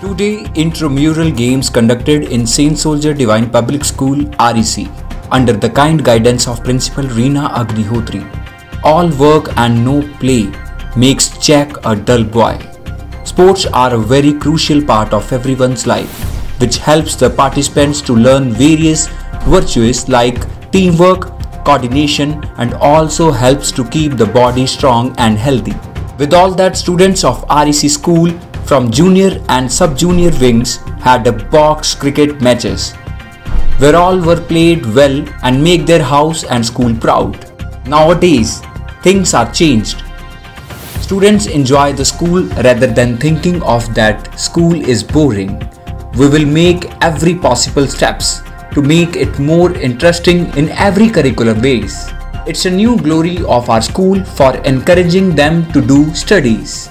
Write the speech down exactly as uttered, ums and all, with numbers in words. Two-day intramural games conducted in Saint Soldier Divine Public School R E C under the kind guidance of Principal Reena Agnihotri. All work and no play makes Jack a dull boy. Sports are a very crucial part of everyone's life, which helps the participants to learn various virtues like teamwork, coordination, and also helps to keep the body strong and healthy. With all that, students of R E C school from junior and sub-junior wings had a box cricket matches, where all were played well and make their house and school proud. Nowadays, things are changed. Students enjoy the school rather than thinking of that school is boring. We will make every possible steps to make it more interesting in every curricular ways. It's a new glory of our school for encouraging them to do studies.